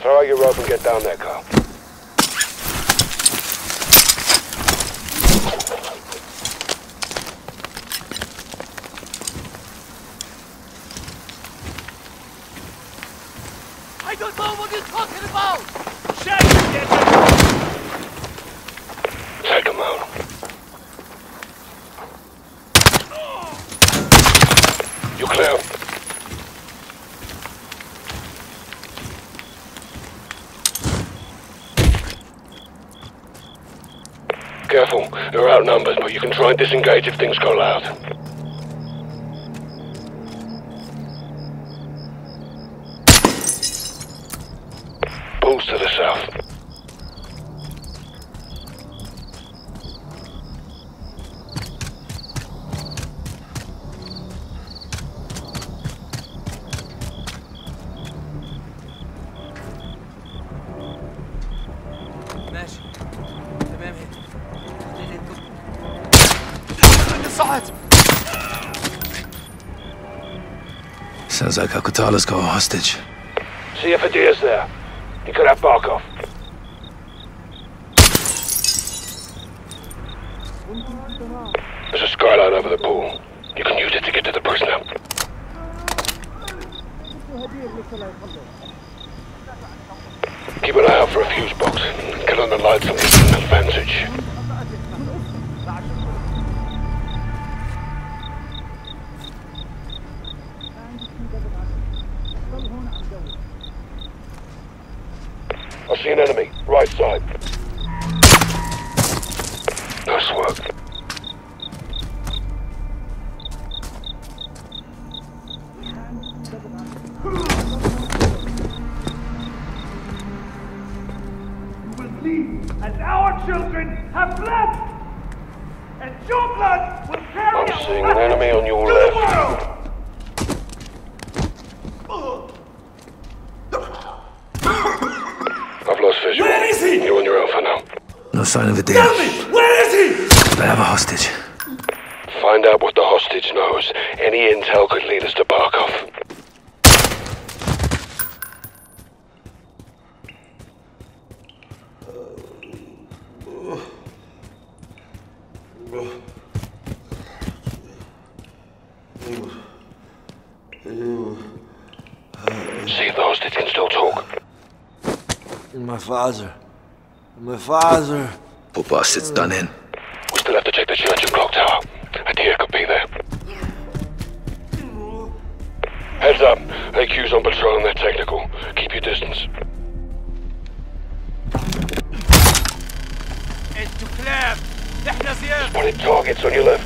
Throw out your rope and get down there, Carl. I don't know what you're talking about! Shut up! Take him out. You clear. Careful, they're outnumbered, but you can try and disengage if things go loud. Bulls to the south. Mesh, come in here. Sounds like Akutala's got a hostage. See if Adia's there. He could have Barkov. There's a skyline over the pool. You can use it to get to the prisoner. Keep an eye out for a fuse box. Kill on the lights and give them an advantage. I see an enemy, right side. Nice work. You will leave, and our children have blood! And your blood will carry us. I'm seeing an enemy on your left. Where is he? You're on your own for now. No sign of a deal. Tell me, where is he? They have a hostage. Find out what the hostage knows. Any intel could lead us to Barkov. See if the hostage can still talk. My father. Poor bastard's done in. We still have to check the church and clock tower. Adia could be there. Heads up. AQ's on patrol and they're technical. Keep your distance. Spotted targets on your left.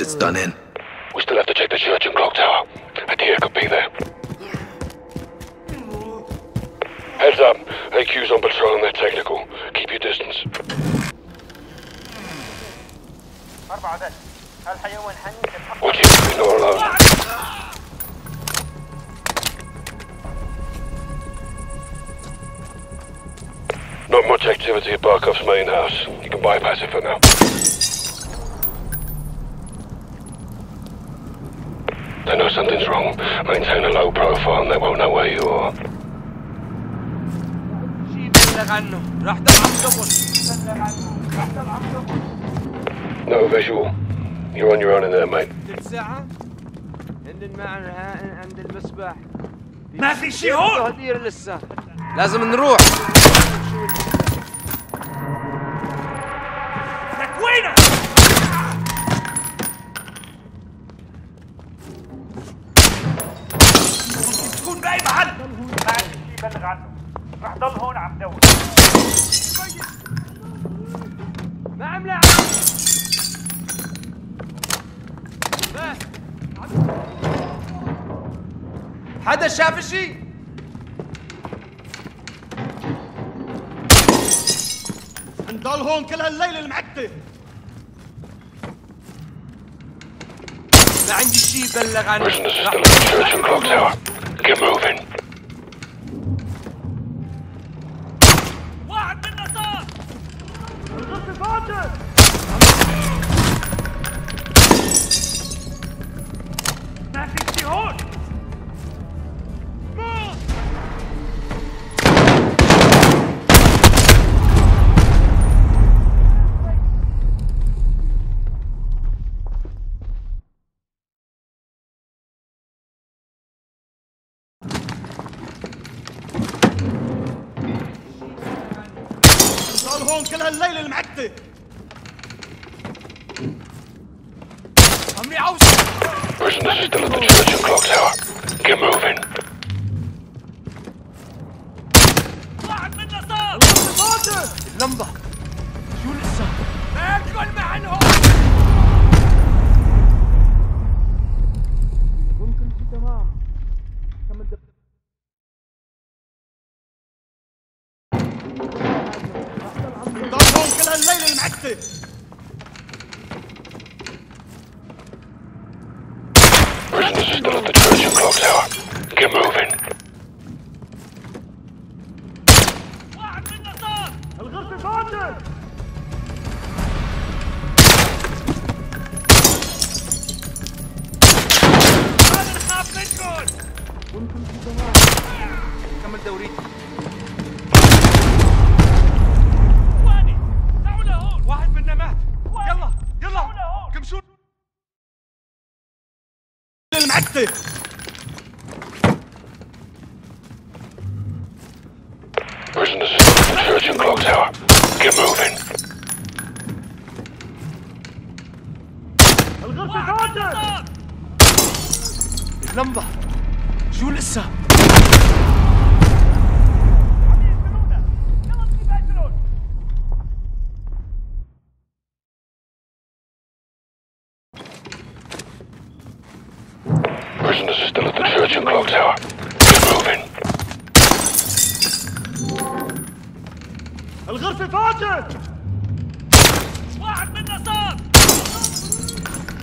It's done in. We still have to check the church and clock tower. Adia could be there. Heads up. AQ's on patrol and they're technical. Keep your distance. What do you think? You're alone. Not much activity at Barkov's main house. You can bypass it for now. They know something's wrong. Maintain a low profile and they won't know where you are. No visual. You're on your own in there, mate. ما في شيء كثير لسه. لازم نروح. حدا شاف شي؟ نضل هون كل هالليلة المعتة. ما عندي شي بلغ عنه. Prisoners are still in the church and clock tower. Get moving. واحد منا صار. الفرنك كلها الليلة المعدة. عمري عاوز. Prisoners still at the church and clock tower. Get moving. واحد منا صار. موتة. اللمبة. شو لسه؟ أكل معنهم. ممكن في تمام. الليلة المعدة Prisoners still at the church and clock tower. Get moving. واحد منا صار. الغرفة فاضية. أنا نخاف منكم. وانتم في تمام. كمل دوريتي. Prisoners in the church and clock tower. Get moving. الغرفة فاضية. اللمبة. شو لسه؟ Prisoners still at the church and clock tower. Get moving. الغرفة فاضية. واحد منا صار. اتحركوا يلا.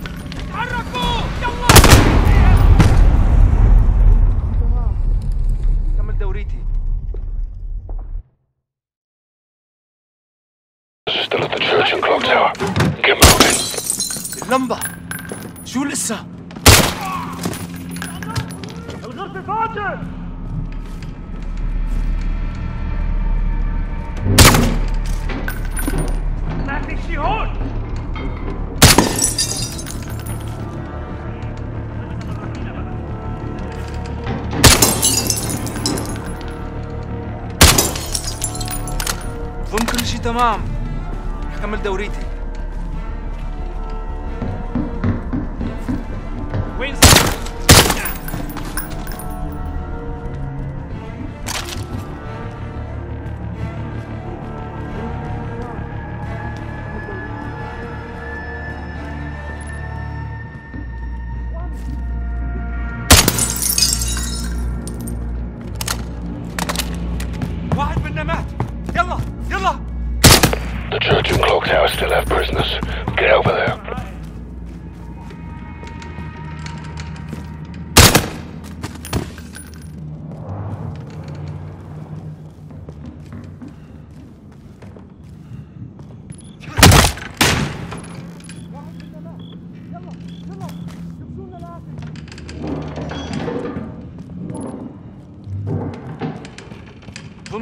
تمام. كمل دوريتي. Prisoners still at the church and clock tower. Get moving. اللمبة. شو لسه؟ ما في شي هون. ظن كل شي تمام. أكمل دوريتي. وين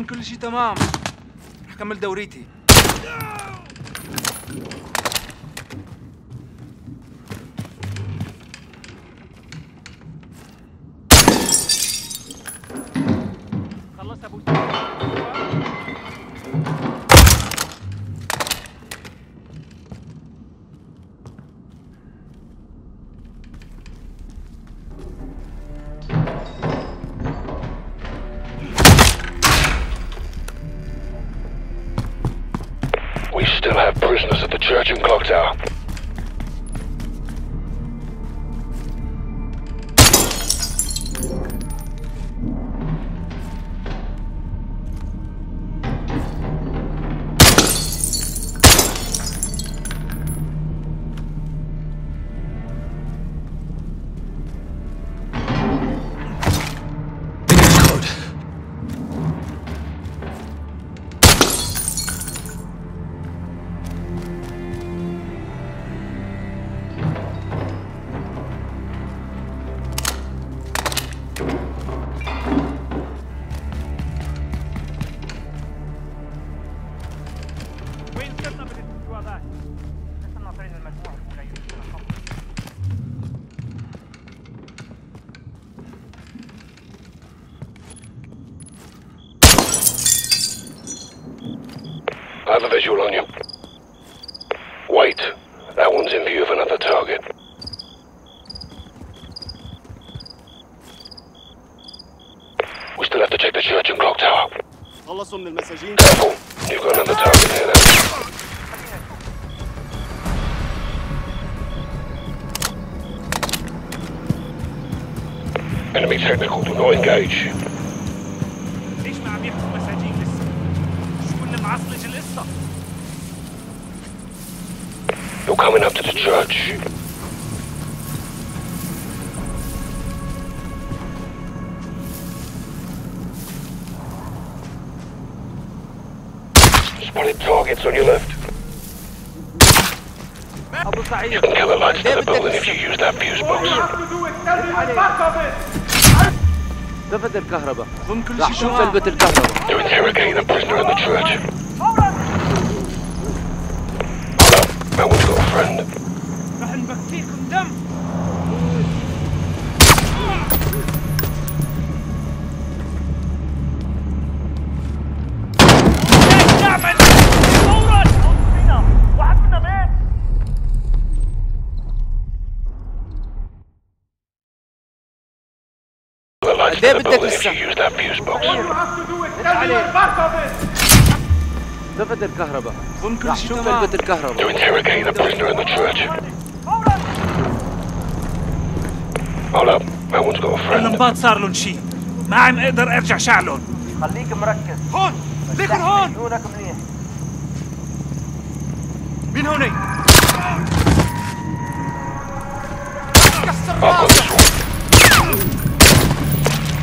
كل شيء تمام رح كمل دوريتي خلص ابو Church and clock tower. I have a visual on you. Wait. That one's in view of another target. We still have to check the church and clock tower. Careful. You've got another target here now. Enemy technical, do not engage. You're coming up to the church. Spotted targets on your left. You can kill the lights to the building if you use that fuse box. دفت الكهرباء. راح شوف علبة الكهرباء. They're interrogating a prisoner in the church. Hold up. I want to go friend. راح نبكيكم دم. They will take us. Use that fuse box. They're interrogating a prisoner in the church. Hold up, that one's got a friend. اللمبات صار لهم شيء. ما عم اقدر ارجع شعلهم. خليك مركز. هون، ليكن هون. مين هوني؟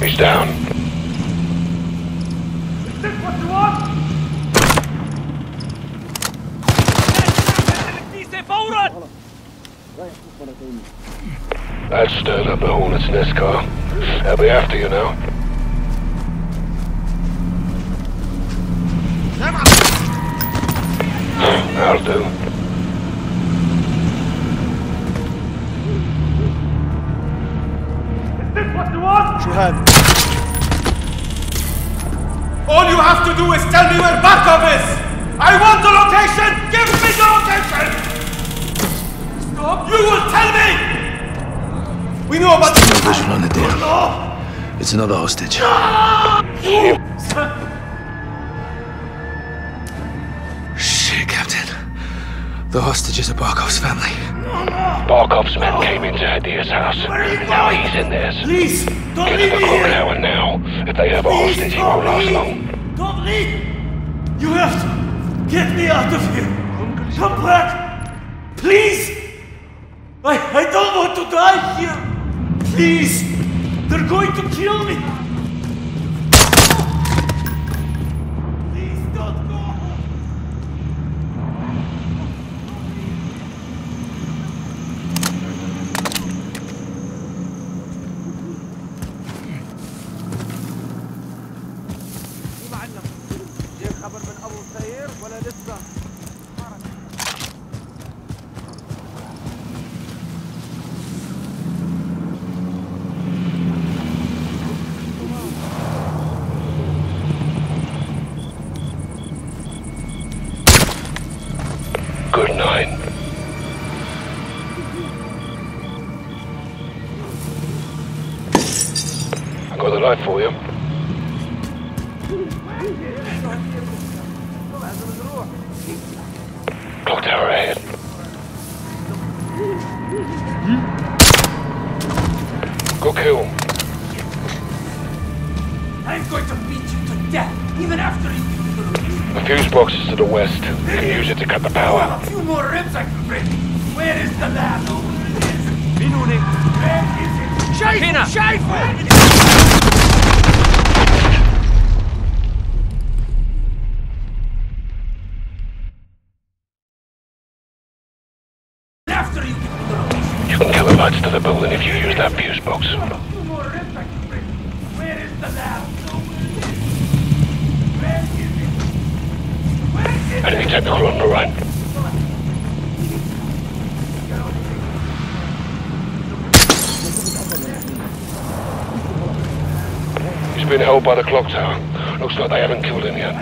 He's down. Is this what you want? That stirred up the hornet's nest, car. They'll be after you now. I'll do. Shuhan. All you have to do is tell me where Barkov is! I want the location! Give me the location! Stop! You will tell me! We know about the visual on the deal. No. It's another hostage. No. Shit, Captain. The hostages are Barkov's family. Barkov's men came into Adia's house. Now he's in theirs. Please, don't leave me here. Hour now. If they have a hostage, he won't last long. Don't leave. You have to get me out of here. Come back. Please. I don't want to die here. Please. They're going to kill me. For you. Clock tower ahead. Go kill. I'm going to beat you to death, even after you. The fuse box is to the west. You can use it to cut the power. A few more ribs I can break. Where is the lab? Where is it? To the building if you use that fuse box. Where is the lab? Enemy technical on the right. He's been held by the clock tower. Looks like they haven't killed him yet.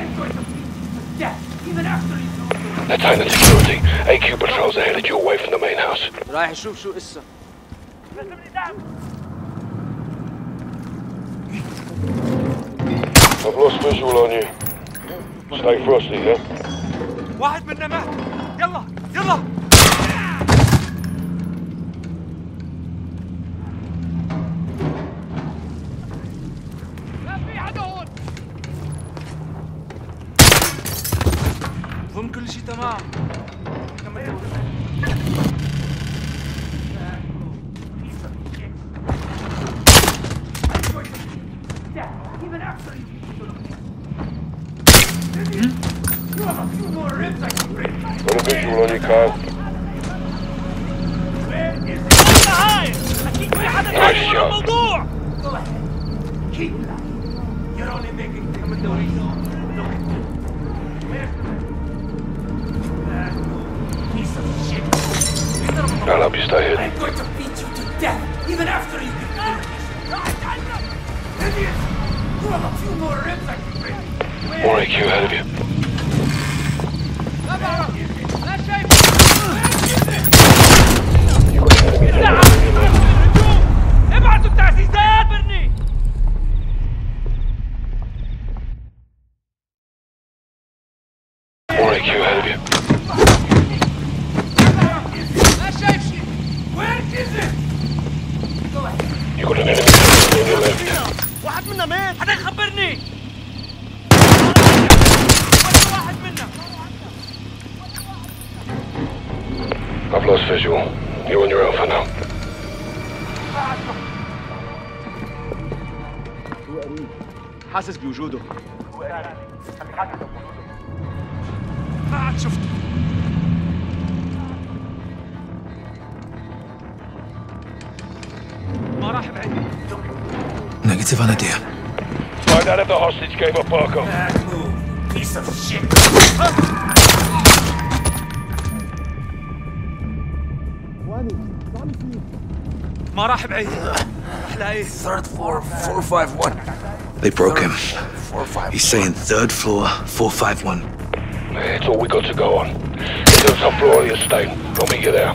even after you do. That's Island Security. AQ patrols are headed your way from the main house. رايح أشوف شو قصة. I've lost visual on you. Stay frosty, yeah? واحد منا مات. يلا يلا. حاسس بوجوده. ما عاد شفته. ما راح بعيد. Negative on Adia. Find out if the hostage gave up Barkov. Bad move. Piece of shit. ما راح بعيد. راح لاقيه. Third floor 451. They broke him. He's saying third floor, 451. It's all we got to go on. It's the top floor of the estate. I'll meet you there.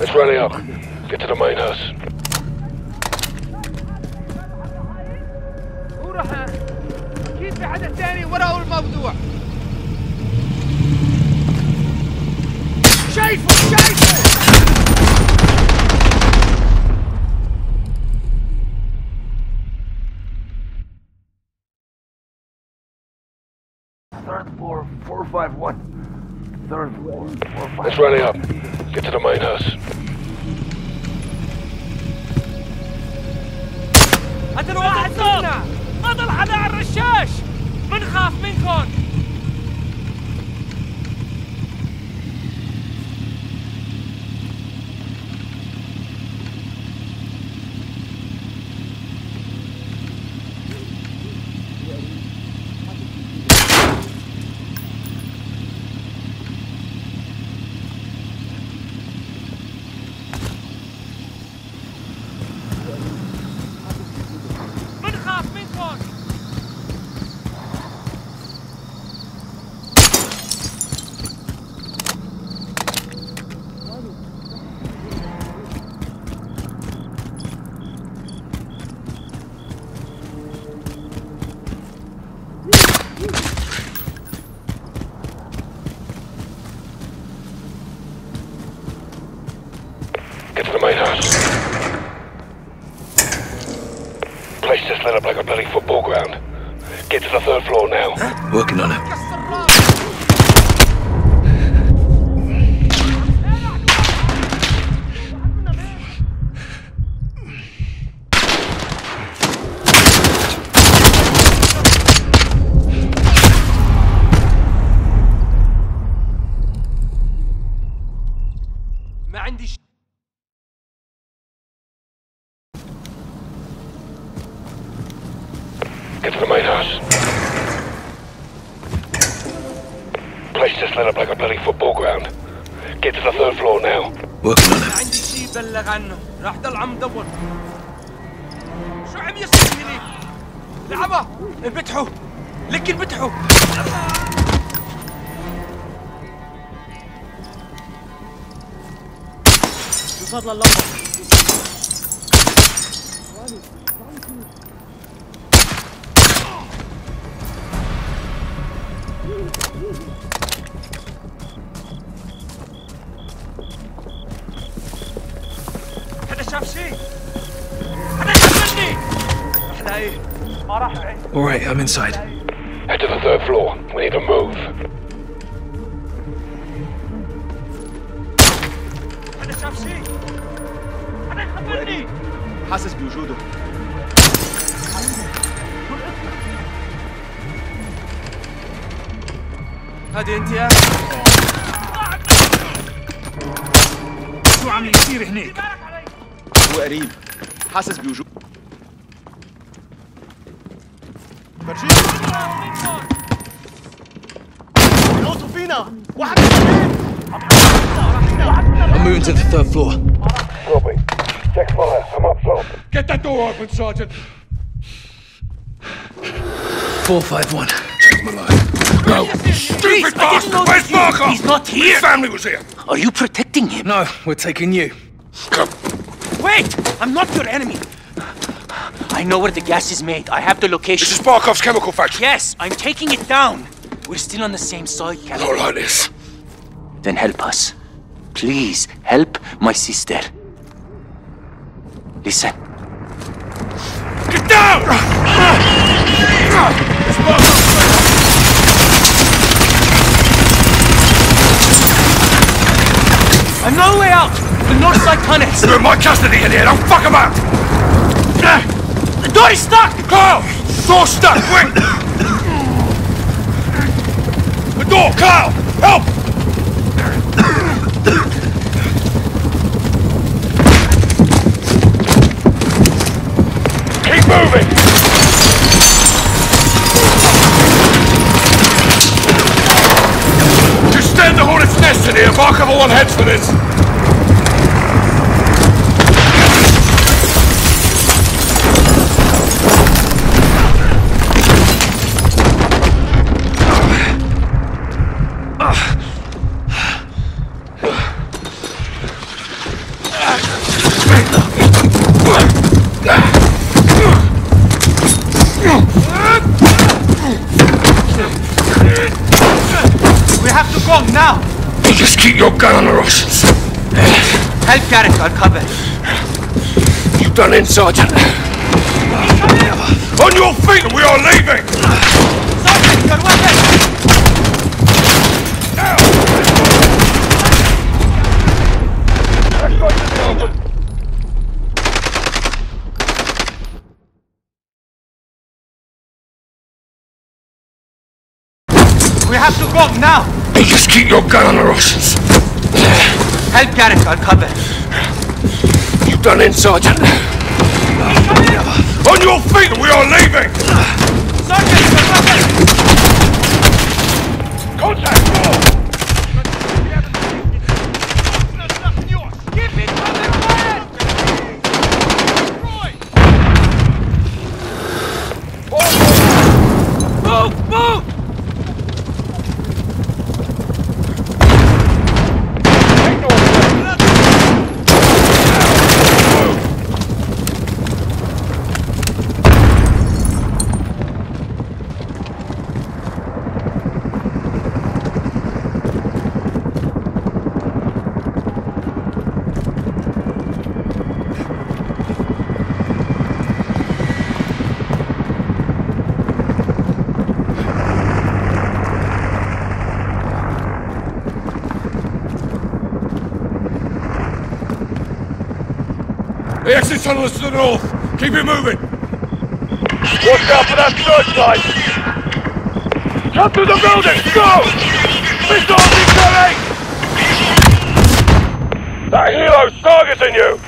Let's rally up. Get to the main house. Third floor, 451. Third floor, 451. Let's rally up. Get to the main house. هذا الواحد منا ما ضل حدا على الرشاش منخاف منكم for the main house. Place just lit up like a bloody football ground. Get to the third floor now. Huh? Working on it. Get to the main house. Place just lit up like a bloody football ground. Get to the third floor now. Working on it. عندي شيء بلغ عنه. راح ضل عم دور. شو عم يصير لي؟ لعبه انفتحوا. لك انفتحوا. بفضل الله. All right, I'm inside. Head to the third floor. We need to move. أنا شاف شيء. أنا خبرني. حاسس بوجوده. هذه أنت يا. شو عم يصير هنيك؟ هو قريب. حاسس بوجوده. I'm moving to the third floor. Robbie, check fire. I'm up top. Get that door open, Sergeant. 451. Check my life. No. Stupid bastard! Where's Barkov? He's not here. His family was here. Are you protecting him? No, we're taking you. Come. Wait! I'm not your enemy. I know where the gas is made. I have the location. This is Barkov's chemical factory. Yes, I'm taking it down. We're still on the same soil, Captain. Not like this. Then help us. Please, help my sister. Listen. Get down! It's Barkov! I'm no way out! The north side tunnels! They're in my custody in here! Don't fuck about! The door is stuck! Carl! Door stuck! Quick! The door! Carl! Help! Keep moving! Just stand the hornet's nest in here! Barkov will want heads for this! Keep your gun on the Russians. Help Garrick, I'll cover. You've done in, Sergeant. On your feet, we are leaving! Sergeant, your weapon! Now! We have to go now! Just keep your gun on the Russians. Help Garrick, I'll cover. You've done in, Sergeant. On your feet, we are leaving! Sergeant, your weapon! Contact war! Move! Move! The exit's on us to the north. Keep it moving. Watch out for that searchlight. Come through the building. Go! Missile incoming! That helo's targeting you.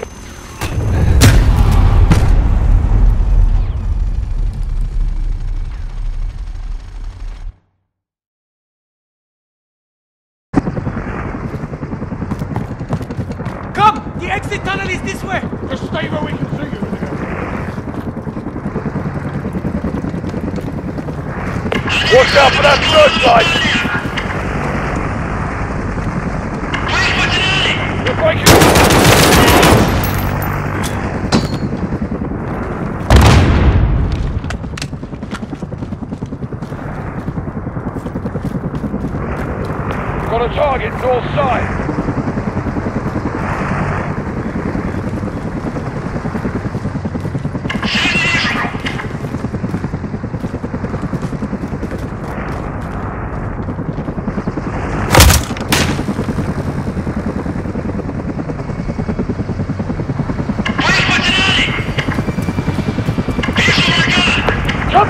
Watch out for that searchlight! Look like you... Got a target, north side.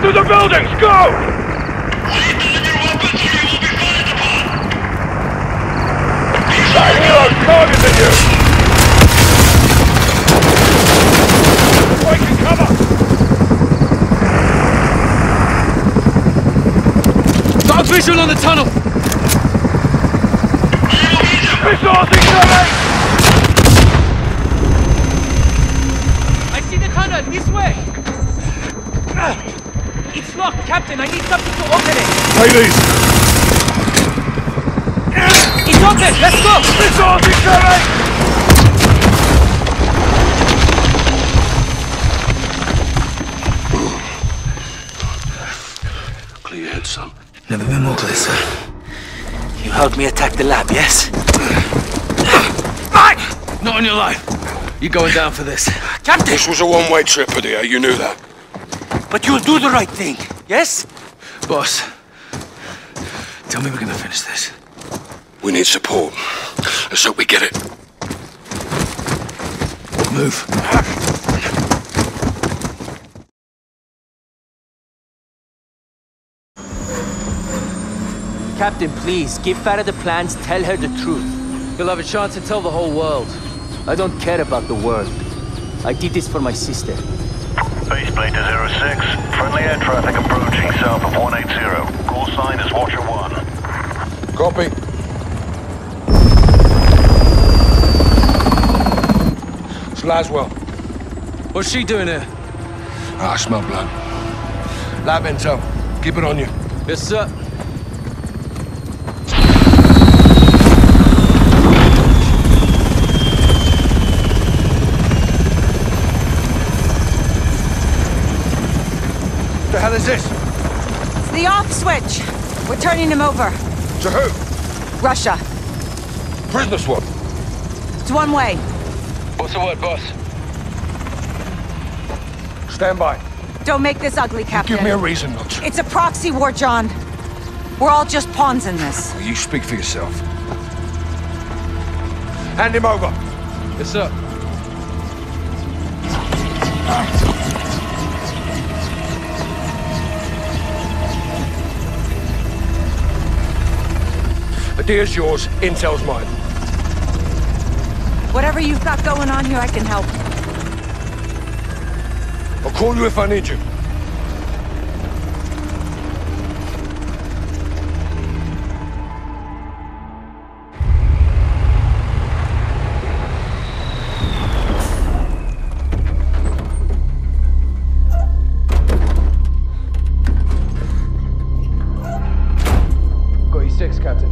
Through the buildings, go! Your weapons or you will be fired upon! That helo's targeting you! Breaking cover! Dark vision on the tunnel! Missiles incoming! I see the tunnel, this way! It's locked, Captain. I need something to open it. Take these. It's open. Let's go. Missiles incoming. Clear your head, son. Never been more clear, sir. You helped me attack the lab, yes? Mike! Not on your life. You're going down for this. Captain! This was a one-way trip, Padilla. You knew that. But you'll do the right thing, yes? Boss, tell me we're gonna finish this. We need support. Let's hope we get it. Move. Captain, please, give Farah the plans, tell her the truth. You'll have a chance to tell the whole world. I don't care about the world. I did this for my sister. Baseplate to 06. Friendly air traffic approaching south of 180. Call sign is Watcher 1. Copy. It's Laswell. What's she doing here? I smell blood. Lab intel. Keep it on you. Yes, sir. What is this? It's the off switch. We're turning him over. To who? Russia. Prisoner swap? It's one way. What's the word, boss? Stand by. Don't make this ugly, Captain. Give me a reason not to. It's a proxy war, John. We're all just pawns in this. You speak for yourself. Hand him over. Yes, sir. Adia's yours, intel's mine. Whatever you've got going on here, I can help. I'll call you if I need you. Got your six, Captain.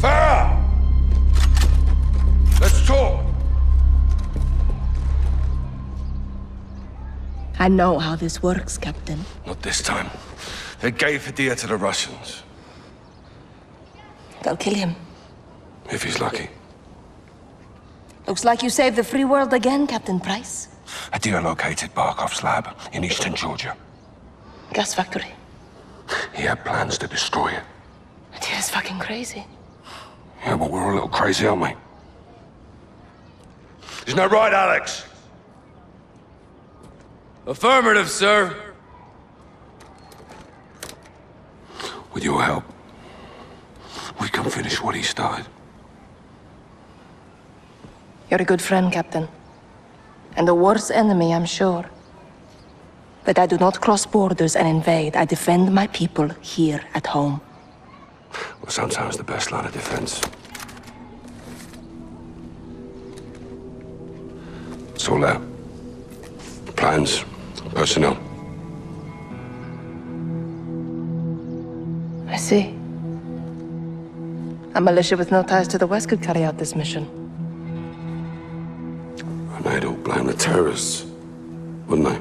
Farah! Let's talk! I know how this works, Captain. Not this time. They gave Padilla to the Russians. They'll kill him. If he's lucky. Looks like you saved the free world again, Captain Price. Adia located Barkov's lab in eastern Georgia. Gas factory. He had plans to destroy it. Adia's fucking crazy. Yeah, but we're all a little crazy, aren't we? Isn't that right, Alex? Affirmative, sir. With your help, we can finish what he started. You're a good friend, Captain. And a worse enemy, I'm sure. But I do not cross borders and invade. I defend my people here at home. Well, sometimes the best line of defense. It's all there. Plans, personnel. I see. A militia with no ties to the West could carry out this mission. And I don't blame the terrorists, wouldn't I?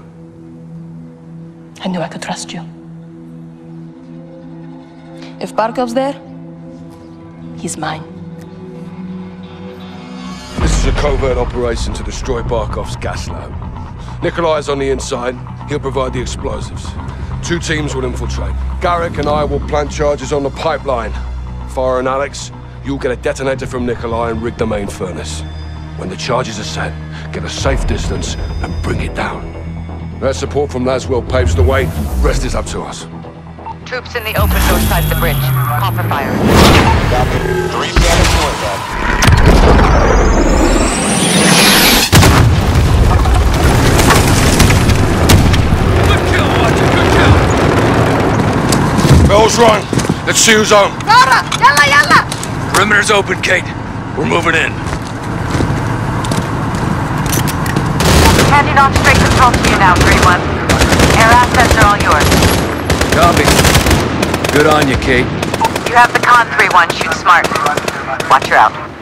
I knew I could trust you. If Barkov's there, he's mine. This is a covert operation to destroy Barkov's gas lab. Nikolai's on the inside. He'll provide the explosives. Two teams will infiltrate. Garrick and I will plant charges on the pipeline. Farah and Alex, you'll get a detonator from Nikolai and rig the main furnace. When the charges are set, get a safe distance and bring it down. Their support from Laswell paves the way. Rest is up to us. Troops in the open outside the bridge. Call for fire. Copy. 3-7-4, good kill, Watcher. Good kill. Bell's rung. Let's see who's on. Farah! Yalla, yalla! Perimeter's open, Kate. We're moving in. Handing on straight control to you now, 3-1. Air assets are all yours. Copy. Good on you, Kate. You have the con, 3-1. Shoot smart. Watch her out.